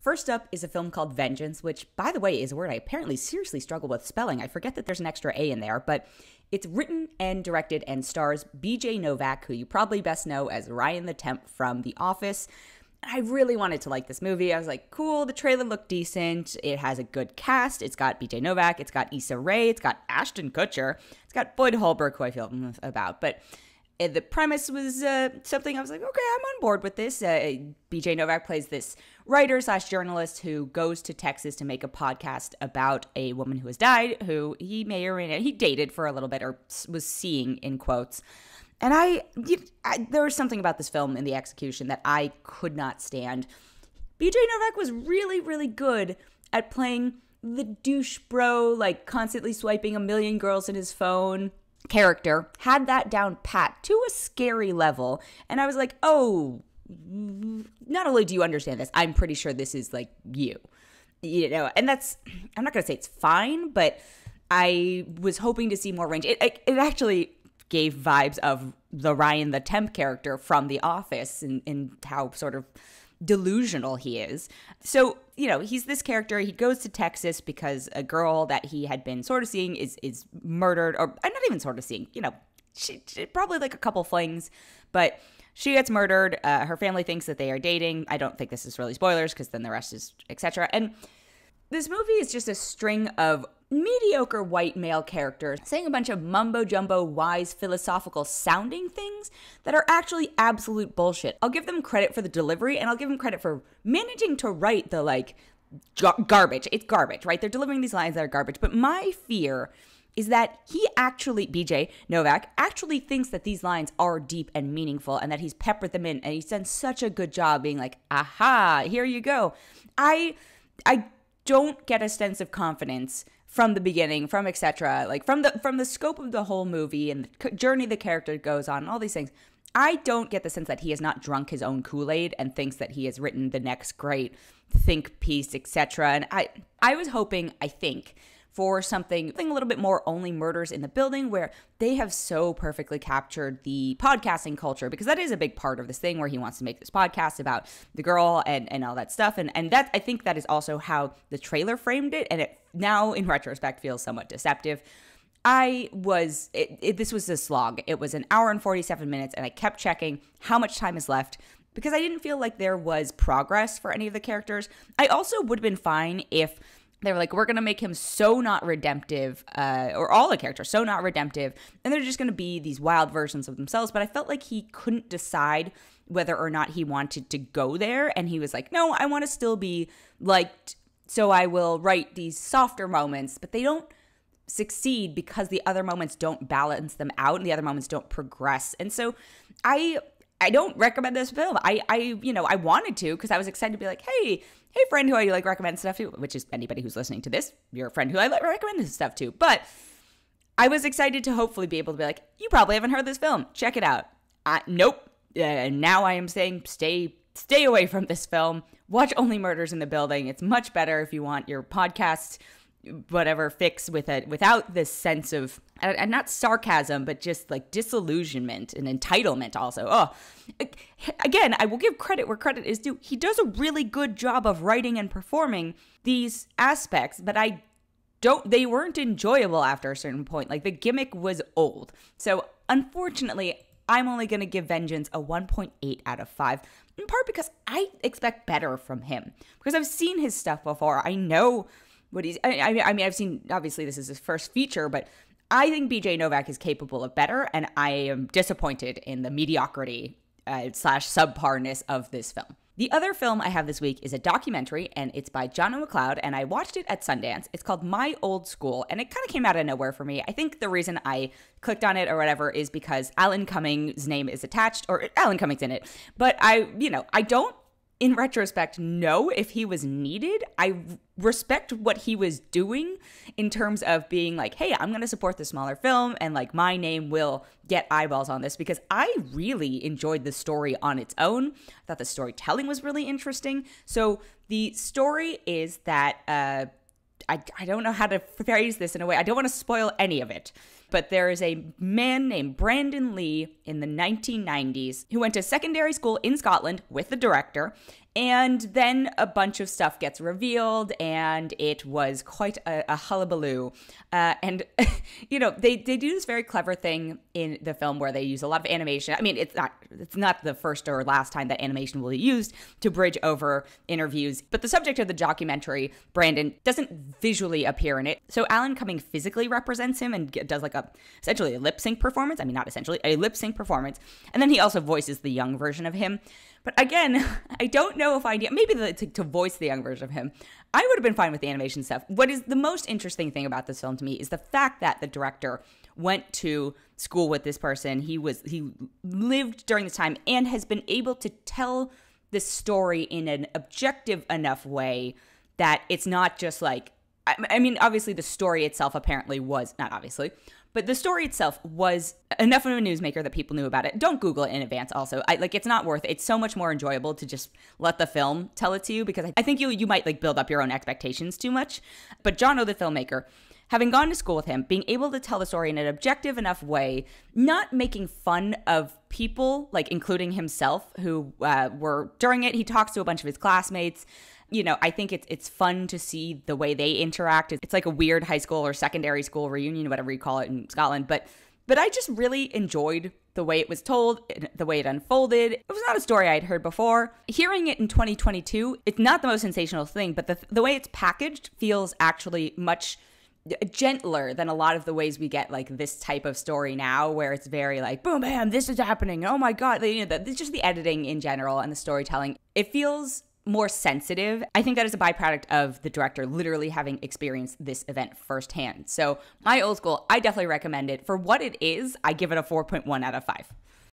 First up is a film called Vengeance, which, by the way, is a word I apparently seriously struggle with spelling. I forget that there's an extra A in there, but it's written and directed and stars B.J. Novak, who you probably best know as Ryan the Temp from The Office. I really wanted to like this movie. I was like, cool, the trailer looked decent. It has a good cast. It's got B.J. Novak. It's got Issa Rae. It's got Ashton Kutcher. It's got Boyd Holbrook, who I feel about. But the premise was something I was like, okay, I'm on board with this. B.J. Novak plays this writer/journalist who goes to Texas to make a podcast about a woman who has died, who he may or may not, he dated for a little bit or was seeing in quotes. And there was something about this film and the execution that I could not stand. B.J. Novak was really, really good at playing the douche bro, like constantly swiping a million girls in his phone character, had that down pat to a scary level. And I was like, oh, not only do you understand this, I'm pretty sure this is like you. You know, and that's, I'm not going to say it's fine, but I was hoping to see more range. It actually gave vibes of the Ryan the Temp character from The Office and how sort of delusional he is. So, you know, he's this character. He goes to Texas because a girl that he had been sort of seeing is murdered, or not even sort of seeing, you know, she probably like a couple flings, but she gets murdered. Her family thinks that they are dating. I don't think this is really spoilers because then the rest is etc. And this movie is just a string of mediocre white male characters saying a bunch of mumbo-jumbo, wise, philosophical-sounding things that are actually absolute bullshit. I'll give them credit for the delivery, and I'll give them credit for managing to write the, like, garbage. It's garbage, right? They're delivering these lines that are garbage. But my fear is that he actually, B.J. Novak, actually thinks that these lines are deep and meaningful and that he's peppered them in, and he's done such a good job being like, aha, here you go. I don't get a sense of confidence from the beginning, from etc., like from the scope of the whole movie and the journey the character goes on, all these things. I don't get the sense that he has not drunk his own Kool-Aid and thinks that he has written the next great think piece, etc. And I was hoping, I think, for something a little bit more Only Murders in the Building, where they have so perfectly captured the podcasting culture, because that is a big part of this thing where he wants to make this podcast about the girl and all that stuff. And that, I think that is also how the trailer framed it. And it now in retrospect feels somewhat deceptive. This was a slog. It was an hour and 47 minutes and I kept checking how much time is left, because I didn't feel like there was progress for any of the characters. I also would have been fine if they were like, we're going to make him so not redemptive, or all the characters so not redemptive, and they're just going to be these wild versions of themselves. But I felt like he couldn't decide whether or not he wanted to go there. And he was like, no, I want to still be liked, so I will write these softer moments. But they don't succeed because the other moments don't balance them out and the other moments don't progress. And so I don't recommend this film. I wanted to, because I was excited to be like, hey friend who I like recommend stuff to, which is anybody who's listening to this, you're a friend who I like recommend this stuff to. But I was excited to hopefully be able to be like, you probably haven't heard this film, check it out. Nope. And now I am saying stay away from this film. Watch Only Murders in the Building. It's much better if you want your podcast whatever fix with it, without this sense of, and not sarcasm, but just like disillusionment and entitlement also. Oh, again, I will give credit where credit is due. He does a really good job of writing and performing these aspects, but they weren't enjoyable after a certain point. Like, the gimmick was old. So unfortunately, I'm only going to give Vengeance a 1.8 out of 5, in part because I expect better from him, because I've seen his stuff before. I know what I've seen, obviously this is his first feature, but I think B.J. Novak is capable of better, and I am disappointed in the mediocrity / subparness of this film. The other film I have this week is a documentary, and it's by Jono McLeod, and I watched it at Sundance. It's called My Old School, and it kind of came out of nowhere for me. I think the reason I clicked on it or whatever is because Alan Cumming's name is attached, or Alan Cumming's in it, but I don't, in retrospect, know if he was needed. I respect what he was doing in terms of being like, hey, I'm going to support the smaller film and like my name will get eyeballs on this, because I really enjoyed the story on its own. I thought the storytelling was really interesting. So the story is that, I don't know how to phrase this in a way, I don't want to spoil any of it, but there is a man named Brandon Lee in the 1990s who went to secondary school in Scotland with the director, And then a bunch of stuff gets revealed, and it was quite a hullabaloo. And, you know, they do this very clever thing in the film where they use a lot of animation. I mean, it's not the first or last time that animation will be used to bridge over interviews. But the subject of the documentary, Brandon, doesn't visually appear in it. So Alan Cumming physically represents him and does like essentially a lip sync performance. I mean, not essentially, a lip sync performance. And then he also voices the young version of him. But again, I don't know if maybe to voice the young version of him, I would have been fine with the animation stuff. What is the most interesting thing about this film to me is the fact that the director went to school with this person. He lived during this time and has been able to tell this story in an objective enough way that it's not just like, I mean, obviously the story itself apparently was, not obviously, but the story itself was enough of a newsmaker that people knew about it. Don't Google it in advance also. It's not worth it. It's so much more enjoyable to just let the film tell it to you, because I think you might like build up your own expectations too much. But Jono, the filmmaker, having gone to school with him, being able to tell the story in an objective enough way, not making fun of people, like including himself, who were during it. He talks to a bunch of his classmates. You know, I think it's fun to see the way they interact. It's like a weird high school or secondary school reunion, whatever you call it in Scotland. But I just really enjoyed the way it was told, the way it unfolded. It was not a story I'd heard before. Hearing it in 2022, it's not the most sensational thing, but the way it's packaged feels actually much gentler than a lot of the ways we get like this type of story now, where it's very like boom bam, this is happening, oh my god, you know, it's just the editing in general and the storytelling, it feels more sensitive. I think that is a byproduct of the director literally having experienced this event firsthand. So My Old School, I definitely recommend it. For what it is, I give it a 4.1 out of 5.